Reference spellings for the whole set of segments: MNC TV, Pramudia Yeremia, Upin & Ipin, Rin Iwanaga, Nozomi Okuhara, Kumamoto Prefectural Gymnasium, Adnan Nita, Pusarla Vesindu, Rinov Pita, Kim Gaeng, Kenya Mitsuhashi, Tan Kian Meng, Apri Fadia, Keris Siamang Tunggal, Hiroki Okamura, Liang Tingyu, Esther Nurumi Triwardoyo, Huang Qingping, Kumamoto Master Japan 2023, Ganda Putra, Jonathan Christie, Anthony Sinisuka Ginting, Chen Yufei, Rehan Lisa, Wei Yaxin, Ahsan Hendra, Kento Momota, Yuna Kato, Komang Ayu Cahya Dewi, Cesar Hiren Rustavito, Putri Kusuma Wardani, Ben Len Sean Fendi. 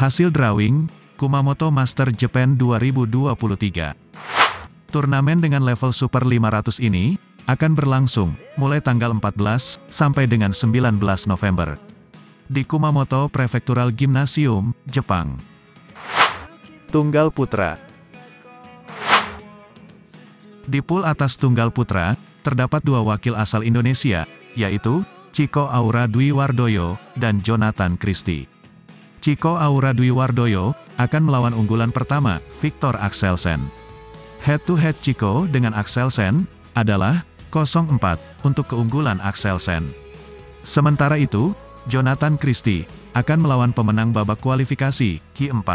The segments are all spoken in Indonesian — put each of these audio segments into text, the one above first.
Hasil drawing, Kumamoto Master Japan 2023. Turnamen dengan level Super 500 ini akan berlangsung mulai tanggal 14 sampai dengan 19 November di Kumamoto Prefectural Gymnasium, Jepang. Tunggal putra. Di pool atas tunggal putra, terdapat dua wakil asal Indonesia, yaitu Chico Aura Dwi Wardoyo dan Jonathan Christie. Chico Aura Dwi Wardoyo akan melawan unggulan pertama, Victor Axelsen. Head-to-head Chico dengan Axelsen adalah 0-4 untuk keunggulan Axelsen. Sementara itu, Jonathan Christie akan melawan pemenang babak kualifikasi, Q4.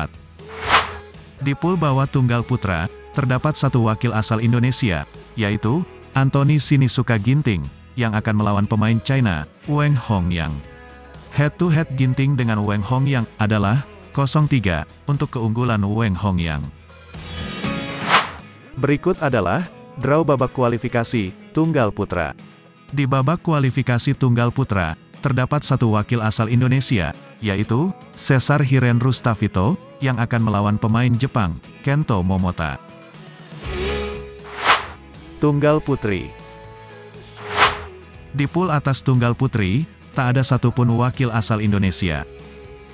Di pool bawah tunggal putra, terdapat satu wakil asal Indonesia, yaitu Anthony Sinisuka Ginting, yang akan melawan pemain China, Wang Hongyang. Head-to-head Ginting dengan Wang Hongyang adalah 0-3 untuk keunggulan Wang Hongyang. Berikut adalah draw babak kualifikasi tunggal putra. Di babak kualifikasi tunggal putra, terdapat satu wakil asal Indonesia, yaitu Cesar Hiren Rustavito, yang akan melawan pemain Jepang, Kento Momota. Tunggal putri. Di pool atas tunggal putri, tak ada satupun wakil asal Indonesia.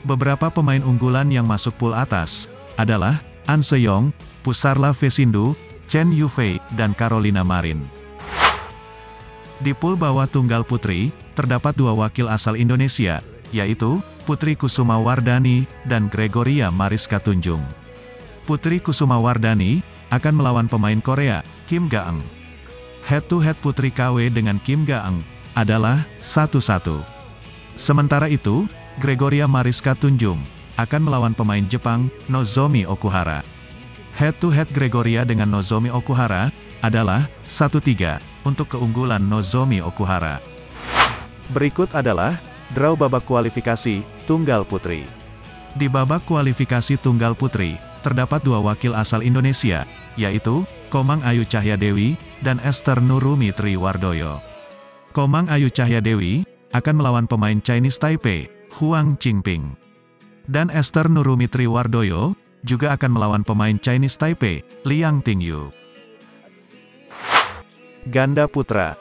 Beberapa pemain unggulan yang masuk pool atas adalah An Se Young, Pusarla Vesindu, Chen Yufei, dan Carolina Marin. Di pool bawah tunggal putri, terdapat dua wakil asal Indonesia, yaitu Putri Kusuma Wardani dan Gregoria Mariska Tunjung. Putri Kusuma Wardani akan melawan pemain Korea, Kim Gaeng. Head-to-head Putri KW dengan Kim Gaeng adalah 1-1. Sementara itu, Gregoria Mariska Tunjung akan melawan pemain Jepang, Nozomi Okuhara. Head-to-head Gregoria dengan Nozomi Okuhara adalah 1-3 untuk keunggulan Nozomi Okuhara. Berikut adalah draw babak kualifikasi tunggal putri. Di babak kualifikasi tunggal putri, terdapat dua wakil asal Indonesia, yaitu Komang Ayu Cahya Dewi dan Esther Nurumi Triwardoyo. Komang Ayu Cahya Dewi akan melawan pemain Chinese Taipei, Huang Qingping. Dan Esther Nurumi Triwardoyo juga akan melawan pemain Chinese Taipei, Liang Tingyu. Ganda putra.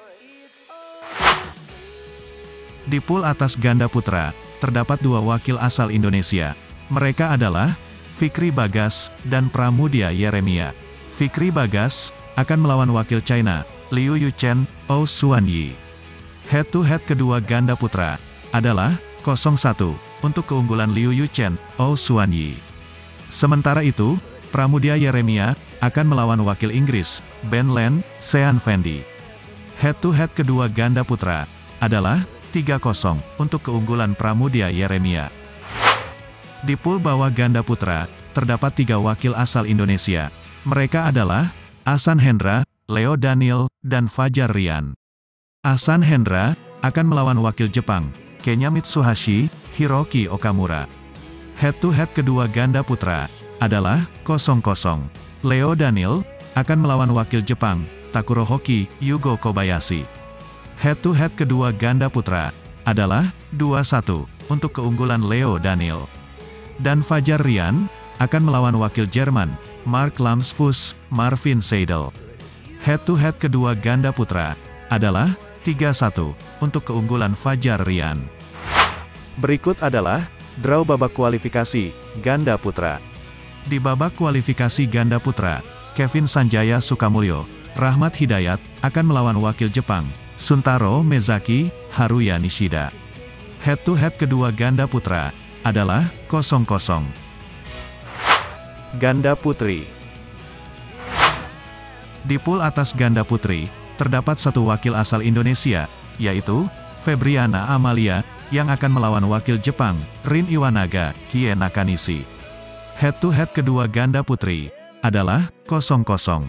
Di pool atas ganda putra, terdapat dua wakil asal Indonesia. Mereka adalah Fikri Bagas dan Pramudia Yeremia. Fikri Bagas akan melawan wakil China, Liu Yuchen Ou Xuanyi. Head-to-head kedua ganda putra adalah 0-1 untuk keunggulan Liu Yuchen Ou Xuanyi. Sementara itu, Pramudia Yeremia akan melawan wakil Inggris, Ben Len Sean Fendi. Head-to-head kedua ganda putra adalah 3-0 untuk keunggulan Pramudia Yeremia. Di pool bawah ganda putra, terdapat tiga wakil asal Indonesia. Mereka adalah Ahsan Hendra, Leo Daniel, dan Fajar Rian. Ahsan Hendra akan melawan wakil Jepang, Kenya Mitsuhashi, Hiroki Okamura. Head-to-head kedua ganda putra adalah 0-0. Leo Daniel akan melawan wakil Jepang, Takuro Hoki, Yugo Kobayashi. Head-to-head kedua ganda putra adalah 2-1 untuk keunggulan Leo Daniel. Dan Fajar Rian akan melawan wakil Jerman, Mark Lamsfuss, Marvin Seidel. Head-to-head kedua ganda putra adalah 3-1 untuk keunggulan Fajar Rian. Berikut adalah draw babak kualifikasi ganda putra. Di babak kualifikasi ganda putra, Kevin Sanjaya Sukamulyo, Rahmat Hidayat akan melawan wakil Jepang, Suntaro Mezaki, Haruya Nishida. Head-to-head kedua ganda putra adalah 0-0. Ganda putri. Di pool atas ganda putri, terdapat satu wakil asal Indonesia, yaitu Febriana Amalia, yang akan melawan wakil Jepang, Rin Iwanaga, Kie Nakanishi. Head-to-head kedua ganda putri adalah 0-0.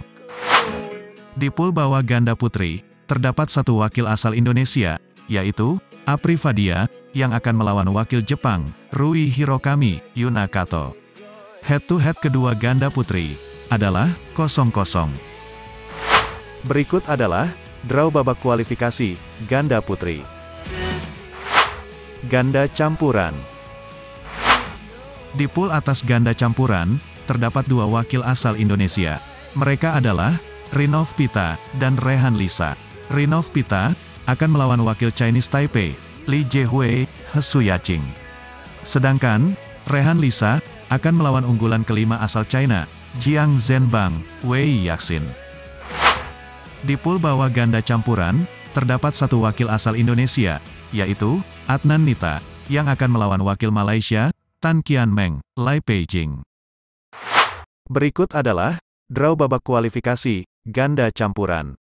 Di pool bawah ganda putri, terdapat satu wakil asal Indonesia, yaitu Apri Fadia, yang akan melawan wakil Jepang, Rui Hirokami, Yuna Kato. Head-to-head kedua ganda putri adalah 0-0. Berikut adalah draw babak kualifikasi ganda putri. Ganda campuran. Di pool atas ganda campuran, terdapat dua wakil asal Indonesia. Mereka adalah Rinov Pita dan Rehan Lisa. Rinov Pita akan melawan wakil Chinese Taipei, Li Jihui Hsuyaching. Sedangkan Rehan Lisa akan melawan unggulan kelima asal China, Jiang Zhenbang, Wei Yaxin. Di pool bawah ganda campuran, terdapat satu wakil asal Indonesia, yaitu Adnan Nita, yang akan melawan wakil Malaysia, Tan Kian Meng, Lai Peijing. Berikut adalah draw babak kualifikasi ganda campuran.